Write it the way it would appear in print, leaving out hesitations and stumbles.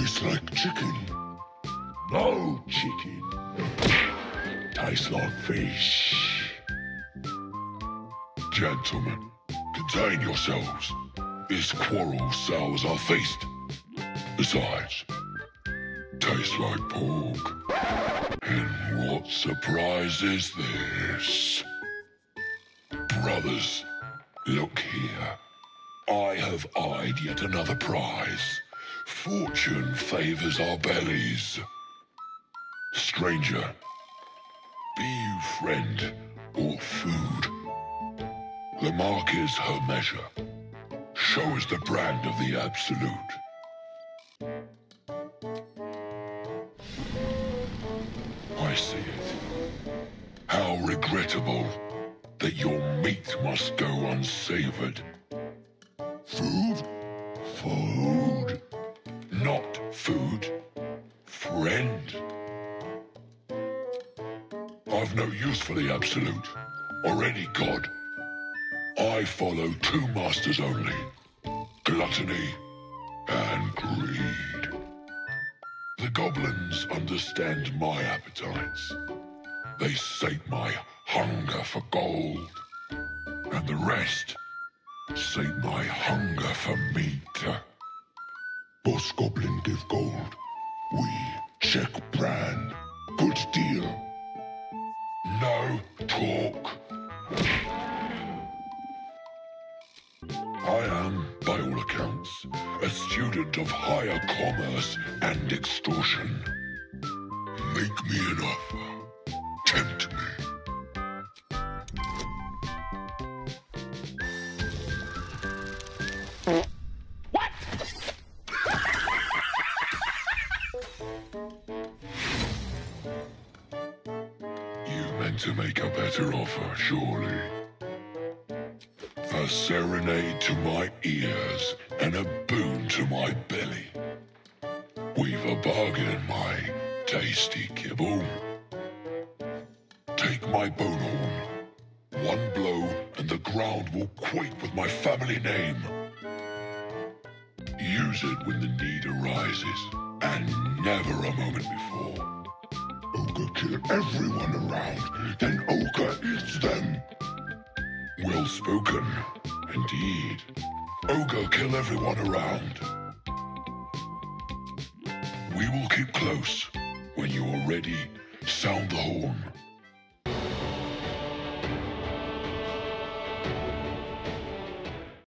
Tastes like chicken. No chicken. Tastes like fish. Gentlemen, contain yourselves. This quarrel sours our feast. Besides, tastes like pork. And what surprise is this? Brothers, look here. I have eyed yet another prize. Fortune favors our bellies. Stranger, be you friend or food, the mark is her measure. Show us the brand of the absolute. I see it. How regrettable that your meat must go unsavored. Food? Food? Not food. Friend. I've no use for the absolute, or any god. I follow two masters only, gluttony and greed. The goblins understand my appetites. They sate my hunger for gold, and the rest sate my hunger for meat. Boss Goblin give gold, we check brand, good deal. No talk. I am, by all accounts, a student of higher commerce and extortion. Make me an offer. Tempt me. To make a better offer, surely. A serenade to my ears and a boon to my belly. We've a bargain, my tasty kibble. Take my bone horn. One blow and the ground will quake with my family name. Use it when the need arises, and never a moment before. Ogre kill everyone around, then Ogre eats them. Well spoken, indeed. Ogre kill everyone around. We will keep close. When you are ready, sound the horn.